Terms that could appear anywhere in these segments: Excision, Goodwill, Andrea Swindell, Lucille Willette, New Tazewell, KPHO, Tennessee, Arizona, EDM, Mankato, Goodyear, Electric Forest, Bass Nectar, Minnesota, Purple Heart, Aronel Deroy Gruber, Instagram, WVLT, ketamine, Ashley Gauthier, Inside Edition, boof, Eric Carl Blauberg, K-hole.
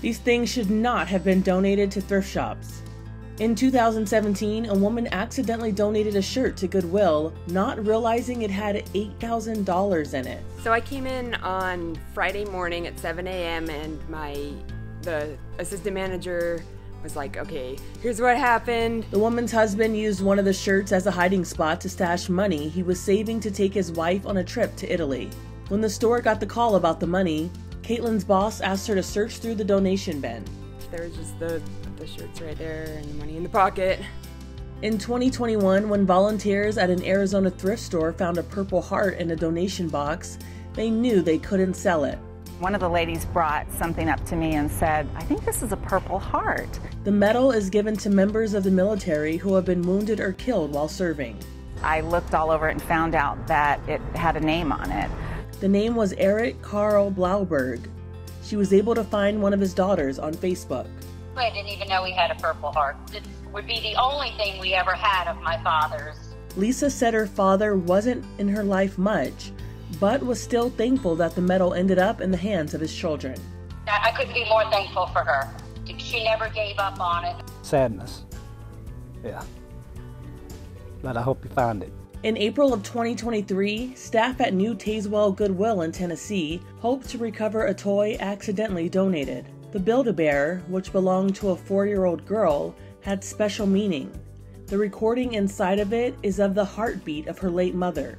These things should not have been donated to thrift shops. In 2017, a woman accidentally donated a shirt to Goodwill, not realizing it had $8,000 in it. So I came in on Friday morning at 7 a.m. and the assistant manager was like, okay, here's what happened. The woman's husband used one of the shirts as a hiding spot to stash money he was saving to take his wife on a trip to Italy. When the store got the call about the money, Caitlin's boss asked her to search through the donation bin. There was just the shirts right there and the money in the pocket. In 2021, when volunteers at an Arizona thrift store found a Purple Heart in a donation box, they knew they couldn't sell it. One of the ladies brought something up to me and said, I think this is a Purple Heart. The medal is given to members of the military who have been wounded or killed while serving. I looked all over it and found out that it had a name on it. The name was Eric Carl Blauberg. She was able to find one of his daughters on Facebook. I didn't even know we had a Purple Heart. It would be the only thing we ever had of my father's. Lisa said her father wasn't in her life much, but was still thankful that the medal ended up in the hands of his children. I couldn't be more thankful for her. She never gave up on it. Sadness, yeah, but I hope you found it. In April of 2023, staff at New Tazewell Goodwill in Tennessee hoped to recover a toy accidentally donated. The Build-A-Bear, which belonged to a 4-year-old girl, had special meaning. The recording inside of it is of the heartbeat of her late mother.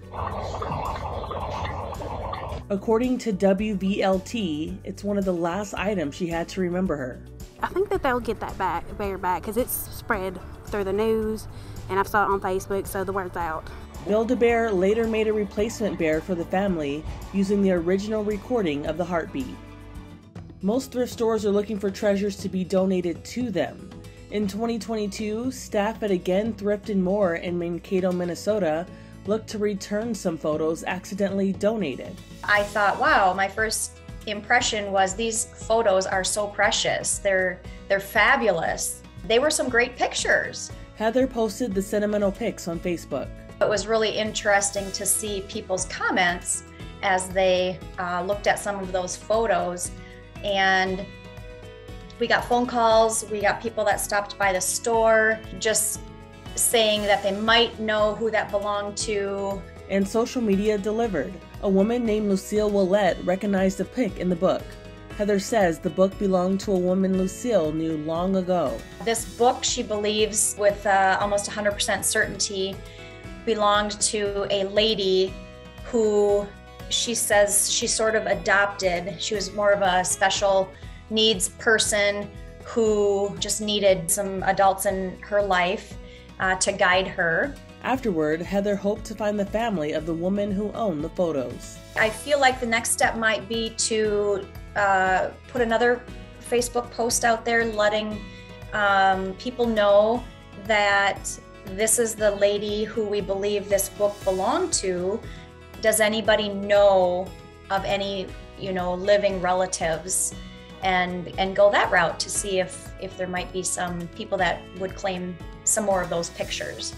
According to WVLT, it's one of the last items she had to remember her. I think that they'll get that bear back because it's spread through the news and I saw it on Facebook, so the word's out. Build-A-Bear later made a replacement bear for the family using the original recording of the heartbeat. Most thrift stores are looking for treasures to be donated to them. In 2022, staff at Again Thrift & More in Mankato, Minnesota looked to return some photos accidentally donated. I thought, wow, my first impression was these photos are so precious. They're fabulous. They were some great pictures. Heather posted the sentimental pics on Facebook. It was really interesting to see people's comments as they looked at some of those photos, and we got phone calls, we got people that stopped by the store just saying that they might know who that belonged to. And social media delivered. A woman named Lucille Willette recognized the pic in the book. Heather says the book belonged to a woman Lucille knew long ago. This book, she believes with almost 100% certainty, belonged to a lady who she says she sort of adopted. She was more of a special needs person who just needed some adults in her life to guide her. Afterward, Heather hoped to find the family of the woman who owned the photos. I feel like the next step might be to put another Facebook post out there letting people know that this is the lady who we believe this book belonged to. Does anybody know of any, you know, living relatives? And go that route to see if there might be some people that would claim some more of those pictures.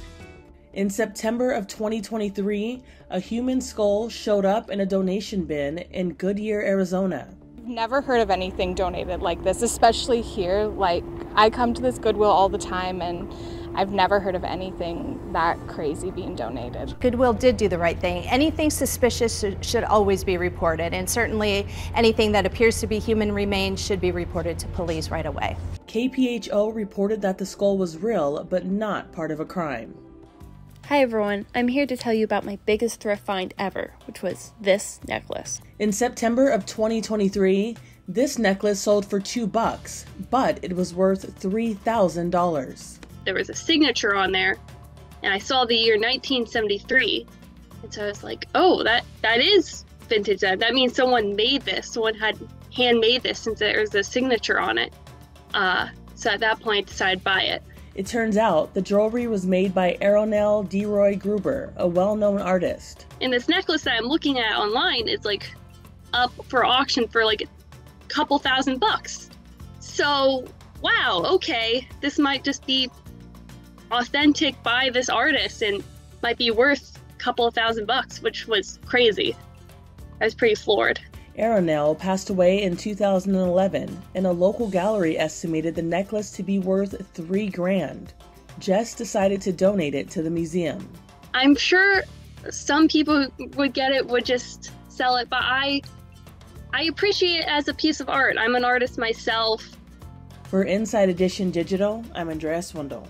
In September of 2023, a human skull showed up in a donation bin in Goodyear, Arizona. I've never heard of anything donated like this, especially here. Like, I come to this Goodwill all the time and I've never heard of anything that crazy being donated. Goodwill did do the right thing. Anything suspicious should always be reported, and certainly anything that appears to be human remains should be reported to police right away. KPHO reported that the skull was real, but not part of a crime. Hi everyone, I'm here to tell you about my biggest thrift find ever, which was this necklace. In September of 2023, this necklace sold for $2, but it was worth $3,000. There was a signature on there, and I saw the year 1973, and so I was like, oh, that is vintage. That means someone made this, someone had handmade this since there was a signature on it. So at that point, I decided to buy it. It turns out the jewelry was made by Aronel Deroy Gruber, a well-known artist. And this necklace that I'm looking at online is like up for auction for like a couple $1,000. So, wow, okay, this might just be authentic by this artist and might be worth a couple $1,000, which was crazy. I was pretty floored. Aronel passed away in 2011, and a local gallery estimated the necklace to be worth $3,000. Jess decided to donate it to the museum. I'm sure some people who would get it would just sell it, but I appreciate it as a piece of art. I'm an artist myself. For Inside Edition Digital, I'm Andrea Swindell.